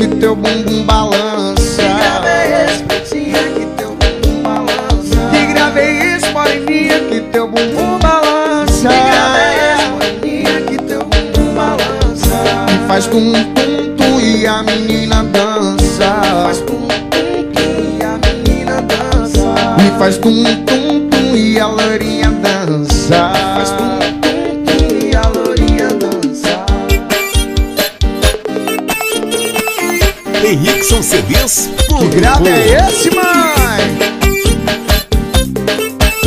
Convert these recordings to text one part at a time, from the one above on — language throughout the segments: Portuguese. que teu bumbum balança. E gravei isso, moreninha, que teu bumbum balança. E faz tum tum tum e a menina dança. E faz tum tum tum e a loirinha dança. Faz tum tum tum e a loirinha dança. Henrickson CDs. Que grado é esse, mãe?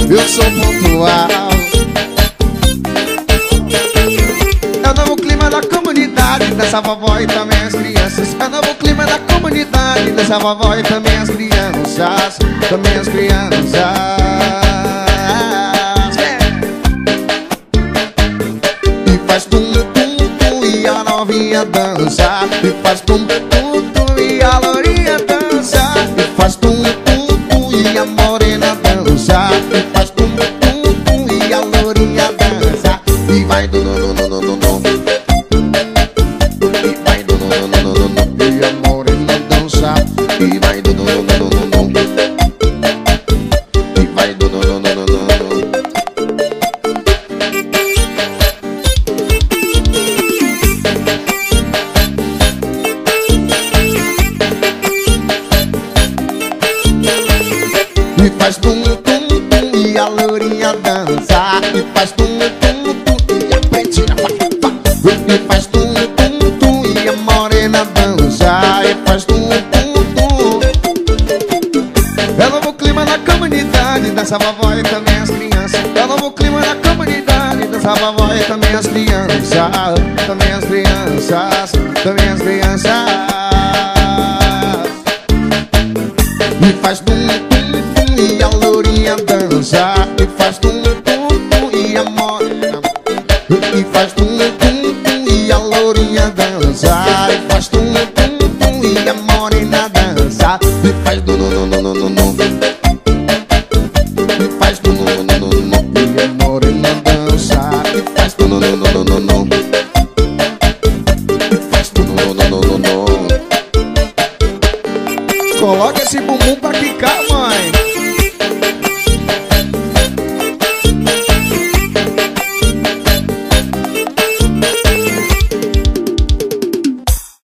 Eu sou pontual. É o novo clima da comunidade, dessa vovó e também as crianças. É o novo clima da comunidade, dessa vovó e também as crianças. Também as crianças. Faz tum tum tum e a novinha dança. E faz tum tum tum e a lourinha dança. E faz tum tum tum e a morena dança. E faz tum tum tum e a lourinha dança. E vai do no no no no no. E vai do no no no no no. E a morena dança. E vai do no no no no no. E vai do no no no no no. E faz tum tum tum e a lourinha dança. E faz tum tum tum e a pretinha pá, pá. E faz tum tum tum e a morena dança. E faz tum tum tum. É novo clima na comunidade, dança vovó e também as crianças. É novo clima na comunidade, dança vovó e também as crianças. Também as crianças, também as crianças. E faz tum tum e a lourinha dança. E faz tum tum tum e a morena. E faz tum tum tum e a lourinha dança. E faz tum tum tum e a morena dança. E faz do no no no no no. E faz do no no no no. E a morena dança. E faz do no no no no no. E faz do no no no no no. Coloca esse bumbum pra quicar, mãe.